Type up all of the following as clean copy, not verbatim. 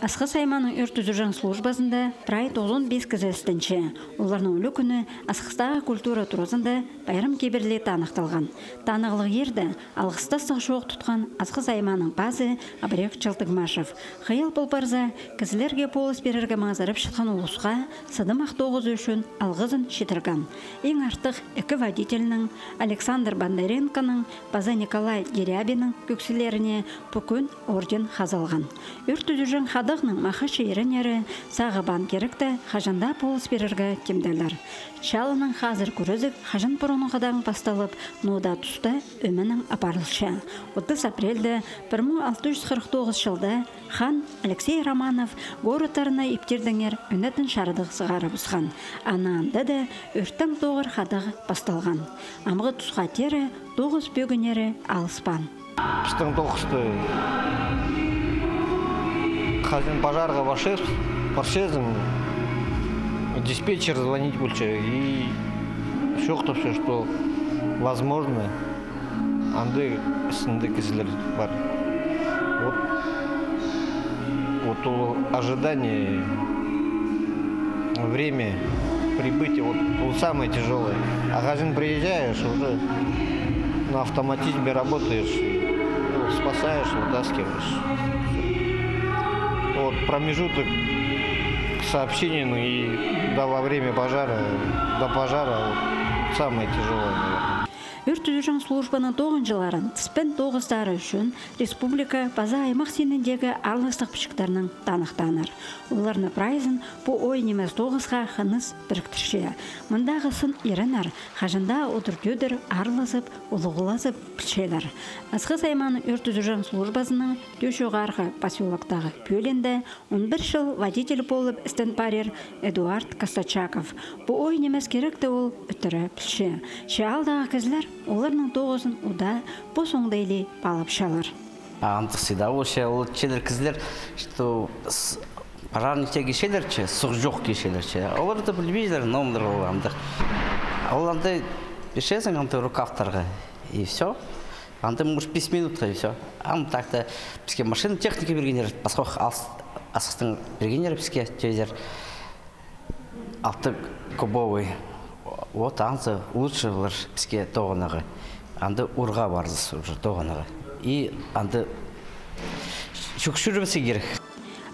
Асқыз Айманның өрт-түзіржан службасында трай 95 кізі істінші. Оларның өлі күні Асқыздағы культура тұрызында байрым кеберлеті анықталған. Танығылық ерді алғыста сақшуық тұтқан Асқыз Айманның базы Абрев Чалтығымашыф. Қиял бұлбарза кізілерге полыс берерге мазарып шыққан ұлысқа садым ақтоғыз үшін алғызын шетірген. Ең артық екі водителінің Александр Бандаренконың база Николай Дерябинің көкселеріне бүкін орден қазалған. Өрт-түзіржан Қадығының мақы шейренері сағы банкерікті қажында полыс беріргі темдәлер. Чалының қазір көрізік қажын бұрының қадағын басталып, нода тұста өмінің апарылшы. 30 апрелді 1649 жылды хан Алексей Романов горытарына ептердіңер өнетін шарыдық сығары бұсқан. Анаанды да өрттің тоғыр қадығы басталған. Амғы тұсқа тері 9 бөгінері алыспан. Қыстың тоқысты. Хозяин пожарга вошел, диспетчер звонить больше и еще кто все, что возможно, анды сынды кизлер бар. Вот ожидание, время прибытия, вот самое тяжелое. А хозяин приезжаешь, уже на автоматизме работаешь, спасаешь, вытаскиваешь. Вот промежуток к сообщению и во время пожара, до пожара вот, самое тяжелое было. Өрт-түзіржан службаның 9 жыларын тіспен 9-тары үшін республика база аймақ сеніндегі арлыстық пішіктарының танықтаныр. Оларны прайзын бұ ой немес 9-ға қыныз біріктірше. Мұндағы сын ерінар, қажында отырдедір арлысып, ұлығыласып пішелер. Асқыз Айманның өрт-түзіржан службасының дөшіғарғы пасиолоктағы бөленді 11 жыл водитель болып істен парер Эдуард Косточаков. Бұ ой немес керекті ол өттірі піше. Шеалдағы кізілер оларның тоғызын ұда бұл соңдайлы балапшалар. Антық сида ол шедер кізілер, пожарныйте кешелерчі, сұқ жоқ кешелерчі. Олар да білбейдер, номдыр оландық. Оланды пешесің, анты рукавтарға, и все. Анты, может, 5 минутқа, и все. Анты тақты, бізге машина техника бергенер, басқоқ асықтың бергенер, бізге тезер. Алты кубовый. Вот ансы лучше вылар бізге тоғынығы, анды урға барзыз уже тоғынығы. И анды шүкшүрімсі керек.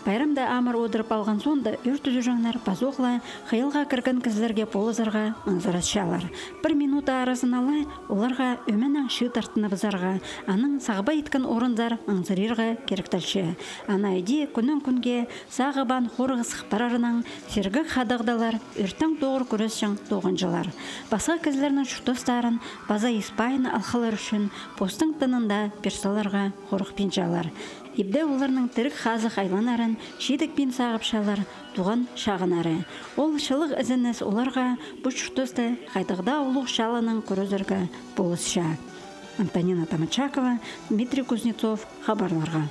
Байрамда амыр одырып алған сонда өрт-түзіржандар пазоқла қиылға кіргін кізілерге полызарға маңзаратшалар. Бір минута арысын алай, оларға өмінің шы тартыны бізарға, аның сағба еткін орындар маңзарерға керіктәлші. Анайды күнін-күнге сағыбан қорғы сықпарарының сергік қадығдалар өрттің тоғыр көресшің тоғынжылар. Басқа кізілерінің шүттостарын база еспайын алқылар үшін постың тынында персаларға қорық пенжалар. Ебді оларның түрік қазық айланарын шедік пен сағыпшалар туған шағынары. Ол шылық ізініс оларға бұл шүрттісті қайтығда олық шалының көрізіргі болысша. Антонина Тамачакова, Дмитрий Кузнецов, хабарларға.